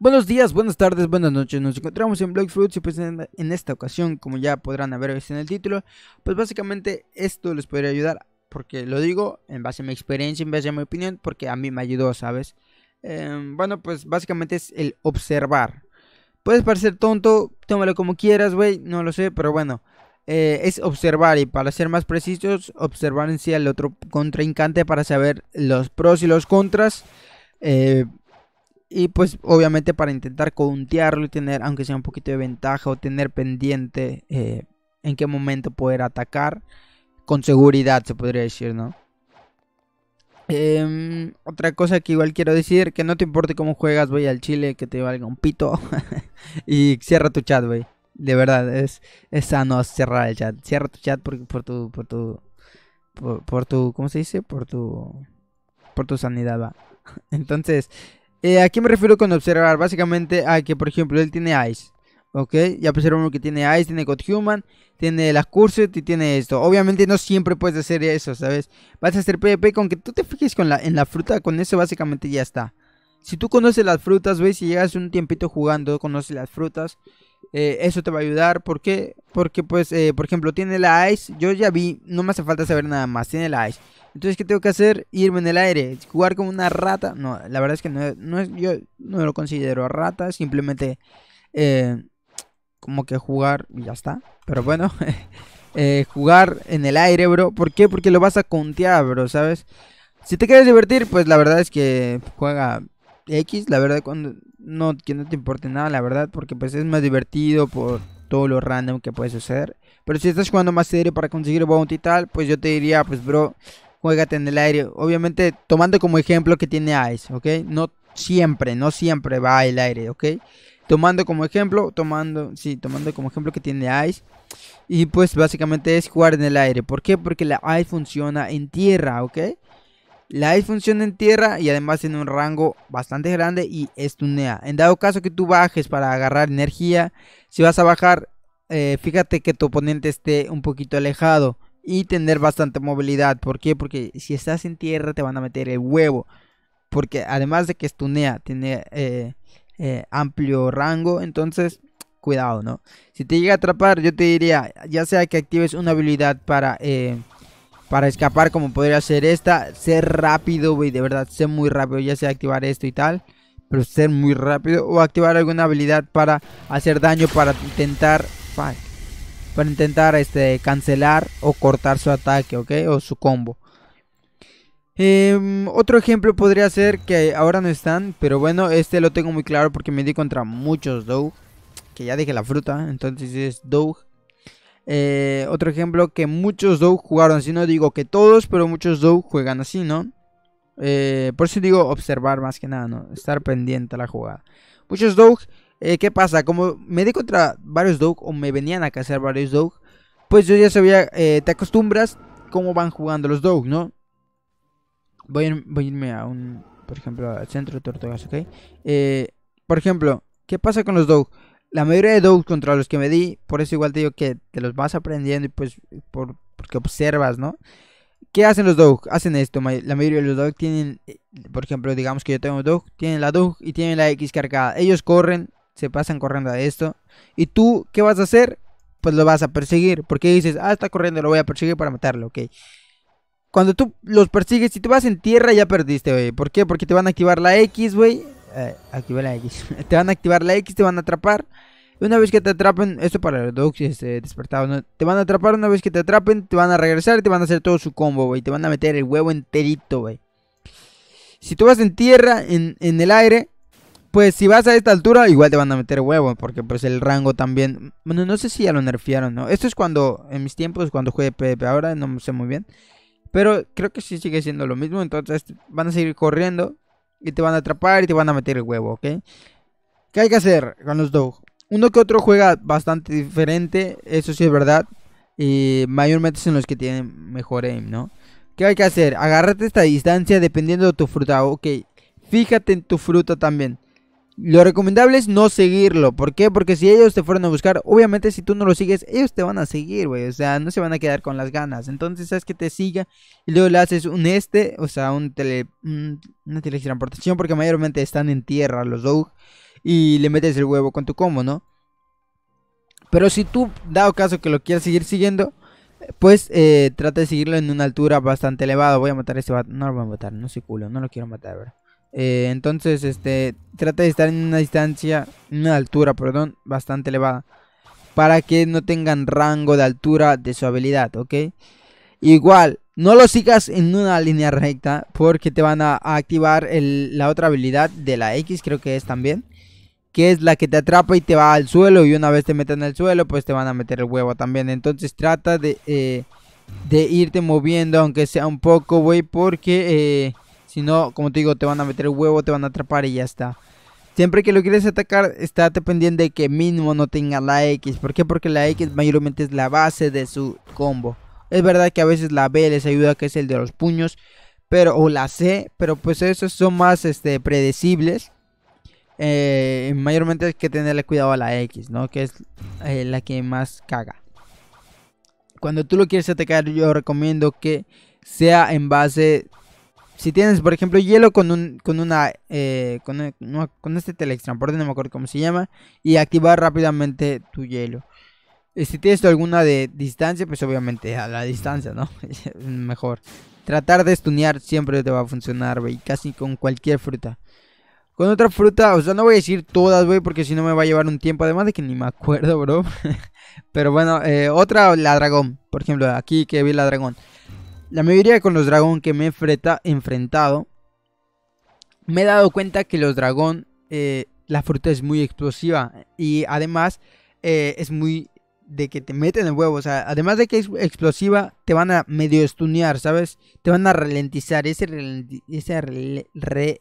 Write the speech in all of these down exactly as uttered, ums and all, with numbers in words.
Buenos días, buenas tardes, buenas noches. Nos encontramos en Blox Fruits y pues en, en esta ocasión, como ya podrán haber visto en el título, pues básicamente esto les podría ayudar, porque lo digo en base a mi experiencia, en base a mi opinión, porque a mí me ayudó, ¿sabes? Eh, bueno, pues básicamente es el observar. Puedes parecer tonto, tómalo como quieras, güey, no lo sé, pero bueno, eh, es observar, y para ser más precisos, observar en sí al otro contrincante para saber los pros y los contras. Eh... Y pues obviamente para intentar countearlo y tener, aunque sea un poquito de ventaja, o tener pendiente eh, en qué momento poder atacar con seguridad, se podría decir, ¿no? Eh, otra cosa que igual quiero decir, que no te importe cómo juegas, güey, al chile, que te valga un pito. Y cierra tu chat, güey. De verdad, es, es sano cerrar el chat. Cierra tu chat por, por tu... Por tu, por, por tu... ¿Cómo se dice? Por tu... Por tu sanidad, va. Entonces... Eh, ¿a qué me refiero con observar? Básicamente a que, por ejemplo, él tiene Ice, ¿ok? Ya observamos que tiene Ice, tiene God Human, tiene las Cursed y tiene esto. Obviamente no siempre puedes hacer eso, ¿sabes? Vas a hacer PvP con que tú te fijes con la, en la fruta, con eso básicamente ya está. Si tú conoces las frutas, ¿ves? Si llegas un tiempito jugando, conoces las frutas, eh, eso te va a ayudar. ¿Por qué? Porque, pues, eh, por ejemplo, tiene la Ice, yo ya vi, no me hace falta saber nada más, tiene la Ice. Entonces, ¿qué tengo que hacer? Irme en el aire, jugar como una rata. No, la verdad es que no, no es, yo no lo considero rata, simplemente eh, como que jugar y ya está. Pero bueno, eh, jugar en el aire, bro. ¿Por qué? Porque lo vas a contear, bro, ¿sabes? Si te quieres divertir, pues la verdad es que juega X, la verdad, cuando no, que no te importe nada, la verdad, porque pues es más divertido por todo lo random que puede suceder. Pero si estás jugando más serio para conseguir bounty y tal, pues yo te diría, pues bro, juégate en el aire. Obviamente tomando como ejemplo que tiene Ice, ¿ok? No siempre, no siempre va el aire, ¿ok? Tomando como ejemplo, tomando, sí, tomando como ejemplo que tiene Ice. Y pues básicamente es jugar en el aire. ¿Por qué? Porque la Ice funciona en tierra, ¿ok? La Ice funciona en tierra y además tiene un rango bastante grande y estunea. En dado caso que tú bajes para agarrar energía, si vas a bajar, eh, fíjate que tu oponente esté un poquito alejado y tener bastante movilidad. ¿Por qué? Porque si estás en tierra te van a meter el huevo, porque además de que estunea, tiene eh, eh, amplio rango. Entonces, cuidado, ¿no? Si te llega a atrapar, yo te diría, ya sea que actives una habilidad para... Eh, Para escapar, como podría ser esta, ser rápido, güey, de verdad, ser muy rápido, ya sea activar esto y tal, pero ser muy rápido, o activar alguna habilidad para hacer daño, para intentar, fuck, para intentar, este, cancelar o cortar su ataque, ¿ok? O su combo. Eh, otro ejemplo podría ser que ahora no están, pero bueno, este lo tengo muy claro porque me di contra muchos Dog, que ya dije la fruta, entonces es Dog. Eh, otro ejemplo que muchos Dog jugaron así, no digo que todos, pero muchos Dog juegan así, ¿no? Eh, por eso digo observar más que nada, ¿no? Estar pendiente a la jugada. Muchos Dog, eh, ¿qué pasa? Como me di contra varios Dog, o me venían a cazar varios Dog, pues yo ya sabía, eh, te acostumbras cómo van jugando los Dog, ¿no? Voy a, ir, voy a irme a un, por ejemplo, al centro de tortugas, ¿ok? Eh, por ejemplo, ¿qué pasa con los Dog? La mayoría de Dogs contra los que me di, por eso igual te digo que te los vas aprendiendo y pues por, porque observas, ¿no? ¿Qué hacen los Dogs? Hacen esto, la mayoría de los Dogs tienen, por ejemplo, digamos que yo tengo Dog, tienen la Dog y tienen la X cargada. Ellos corren, se pasan corriendo a esto. ¿Y tú qué vas a hacer? Pues lo vas a perseguir, porque dices, ah, está corriendo, lo voy a perseguir para matarlo, ok. Cuando tú los persigues, si te vas en tierra ya perdiste, güey. ¿Por qué? Porque te van a activar la X, güey. Eh, activar la X. Te van a activar la X, te van a atrapar. Una vez que te atrapen, esto para los Dogs este, despertados, ¿no? Te van a atrapar, una vez que te atrapen, te van a regresar y te van a hacer todo su combo, güey. Te van a meter el huevo enterito, güey. Si tú vas en tierra, en, en el aire, pues si vas a esta altura, igual te van a meter huevo, porque pues el rango también... Bueno, no sé si ya lo nerfearon, ¿no? Esto es cuando, en mis tiempos, cuando jugué PvP, ahora no sé muy bien. Pero creo que sí sigue siendo lo mismo, entonces van a seguir corriendo. Y te van a atrapar y te van a meter el huevo, ¿ok? ¿Qué hay que hacer con los Dogs? Uno que otro juega bastante diferente, eso sí es verdad. Y mayormente son los que tienen mejor aim, ¿no? ¿Qué hay que hacer? Agárrate esta distancia dependiendo de tu fruta, ok. Fíjate en tu fruta también. Lo recomendable es no seguirlo. ¿Por qué? Porque si ellos te fueron a buscar, obviamente si tú no lo sigues, ellos te van a seguir, güey. O sea, no se van a quedar con las ganas. Entonces, haz que te siga y luego le haces un este, o sea, un tele, una teletransportación, porque mayormente están en tierra los Dogs. y le metes el huevo con tu combo, ¿no? Pero si tú, dado caso que lo quieras seguir siguiendo, pues eh, trata de seguirlo en una altura bastante elevada. Voy a matar a este vato. No lo voy a matar, no soy culo, no lo quiero matar, bro. Eh, entonces, este, trata de estar en una distancia, en una altura, perdón, bastante elevada, para que no tengan rango de altura de su habilidad, ¿ok? Igual, no lo sigas en una línea recta, porque te van a, a activar el, la otra habilidad de la X, creo que es también, que es la que te atrapa y te va al suelo, y una vez te meten al suelo, pues te van a meter el huevo también. Entonces trata de, eh, de irte moviendo, aunque sea un poco, güey, porque... Eh, si no, como te digo, te van a meter el huevo, te van a atrapar y ya está. Siempre que lo quieres atacar, estate pendiente de que mínimo no tenga la X. ¿Por qué? Porque la X mayormente es la base de su combo. Es verdad que a veces la B les ayuda, que es el de los puños, pero o la C, pero pues esos son más este, predecibles. Eh, mayormente hay que tenerle cuidado a la X, ¿no? Que es eh, la que más caga. Cuando tú lo quieres atacar, yo recomiendo que sea en base... Si tienes, por ejemplo, hielo con un con una eh, con, no, con este teletransporte, no me acuerdo cómo se llama, y activar rápidamente tu hielo. Y si tienes alguna de distancia, pues obviamente a la distancia, ¿no? Mejor. Tratar de stunear siempre te va a funcionar, güey, casi con cualquier fruta. Con otra fruta, o sea, no voy a decir todas, güey, porque si no me va a llevar un tiempo, además de que ni me acuerdo, bro. Pero bueno, eh, otra, la dragón, por ejemplo, aquí que vi la dragón. La mayoría con los dragón que me he freta, enfrentado, me he dado cuenta que los dragón, eh, la fruta es muy explosiva. Y además eh, es muy de que te meten el huevo. O sea, además de que es explosiva, te van a medio stunear, ¿sabes? Te van a ralentizar. Ese, relenti ese re re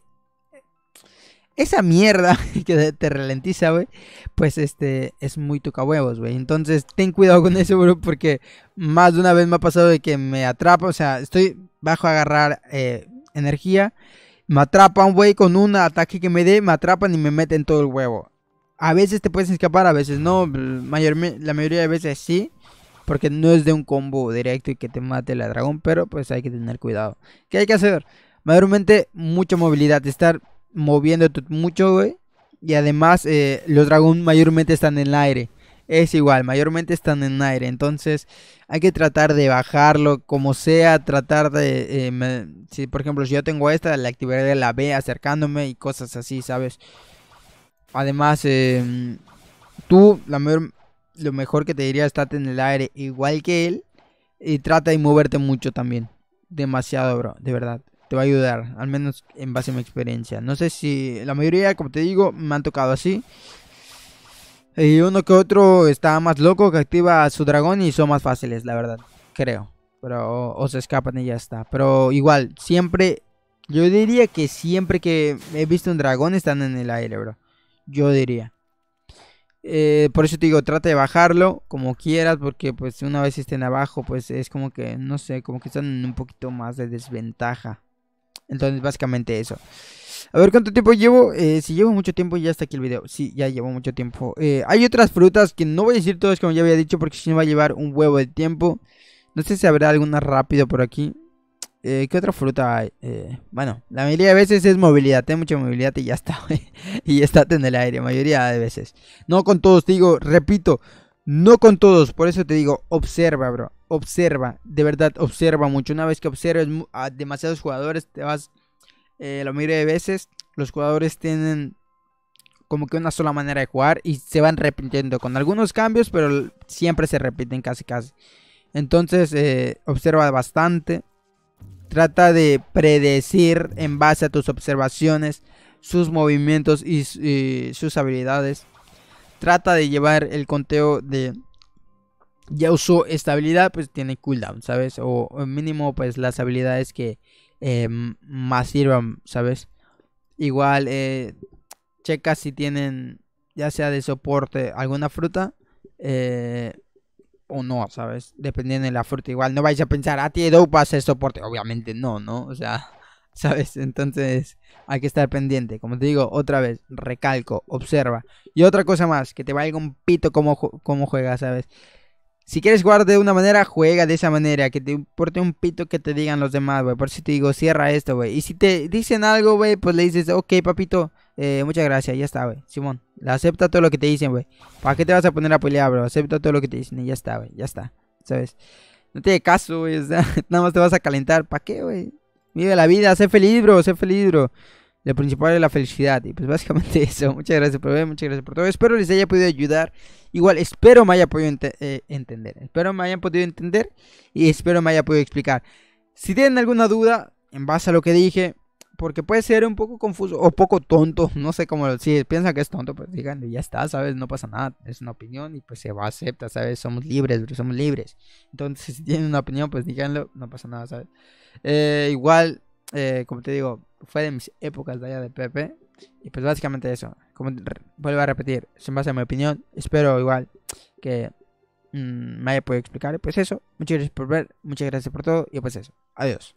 Esa mierda que te ralentiza, güey, pues este es muy tocahuevos, güey. Entonces ten cuidado con eso, bro, porque más de una vez me ha pasado de que me atrapa. O sea, estoy bajo a agarrar eh, energía, me atrapan, güey, con un ataque que me dé, me atrapan y me meten todo el huevo. A veces te puedes escapar, a veces no, mayor, la mayoría de veces sí, porque no es de un combo directo y que te mate la dragón, pero pues hay que tener cuidado. ¿Qué hay que hacer? Mayormente mucha movilidad, estar... moviéndote mucho, güey. Y además eh, los dragón mayormente están en el aire. Es igual, mayormente están en el aire. Entonces hay que tratar de bajarlo como sea. Tratar de eh, me, si por ejemplo si yo tengo esta, la activaré la B acercándome y cosas así, ¿sabes? Además eh, tú la mayor, lo mejor que te diría, estate en el aire igual que él. Y trata de moverte mucho también. Demasiado, bro, de verdad te va a ayudar, al menos en base a mi experiencia. No sé si... La mayoría, como te digo, me han tocado así. Y uno que otro está más loco, que activa a su dragón y son más fáciles, la verdad. Creo. Pero o, o se escapan y ya está. Pero igual, siempre... Yo diría que siempre que he visto un dragón están en el aire, bro. Yo diría. Eh, por eso te digo, trata de bajarlo como quieras, porque pues una vez estén abajo, pues es como que, no sé, como que están en un poquito más de desventaja. Entonces básicamente eso. A ver cuánto tiempo llevo. eh, Si llevo mucho tiempo, ya está aquí el video. Sí, ya llevo mucho tiempo. eh, Hay otras frutas que no voy a decir todas, como ya había dicho, porque si no va a llevar un huevo de tiempo. No sé si habrá alguna rápido por aquí. eh, ¿Qué otra fruta hay? Eh, bueno, la mayoría de veces es movilidad. Ten mucha movilidad y ya está, wey. Y estate en el aire, mayoría de veces. No con todos, te digo, repito, no con todos, por eso te digo, observa, bro. Observa, de verdad, observa mucho. Una vez que observes a demasiados jugadores, te vas, eh, la mayoría de veces, los jugadores tienen como que una sola manera de jugar y se van repitiendo con algunos cambios, pero siempre se repiten casi casi. Entonces, eh, observa bastante. Trata de predecir en base a tus observaciones, sus movimientos y, y sus habilidades. Trata de llevar el conteo de... Ya usó esta habilidad, pues tiene cooldown, ¿sabes? O mínimo, pues las habilidades que eh, más sirvan, ¿sabes? Igual, eh, checa si tienen, ya sea de soporte, alguna fruta eh, o no, ¿sabes? Dependiendo de la fruta. Igual, no vais a pensar, ah, tío, va a ser soporte. Obviamente no, ¿no? O sea, ¿sabes? Entonces, hay que estar pendiente. Como te digo, otra vez, recalco, observa. Y otra cosa más, que te valga un pito cómo, cómo juegas, ¿sabes? Si quieres jugar de una manera, juega de esa manera. Que te importe un pito que te digan los demás, güey. Por si te digo, cierra esto, güey. Y si te dicen algo, güey, pues le dices, ok, papito, Eh, muchas gracias, ya está, güey. Simón, acepta todo lo que te dicen, güey. ¿Para qué te vas a poner a pelear, bro? Acepta todo lo que te dicen y ya está, güey. Ya está, ¿sabes? No te de caso, güey. O sea, nada más te vas a calentar. ¿Para qué, güey? Vive la vida, sé feliz, bro. Sé feliz, bro. Lo principal es la felicidad. Y pues básicamente eso. Muchas gracias por ver. Muchas gracias por todo. Espero les haya podido ayudar. Igual, espero me haya podido ente eh, entender. Espero me hayan podido entender. Y espero me haya podido explicar. Si tienen alguna duda en base a lo que dije. Porque puede ser un poco confuso o poco tonto. No sé cómo lo... Si piensan que es tonto, pues digan, ya está, ¿sabes? No pasa nada. Es una opinión y pues se va, acepta, ¿sabes? Somos libres, bro, somos libres. Entonces, si tienen una opinión, pues díganlo. No pasa nada, ¿sabes? Eh, igual, eh, como te digo, fue de mis épocas de allá de P V P. Y pues básicamente eso. Como vuelvo a repetir, en base a mi opinión, espero igual que mmm, me haya podido explicar. Y pues eso. Muchas gracias por ver. Muchas gracias por todo. Y pues eso. Adiós.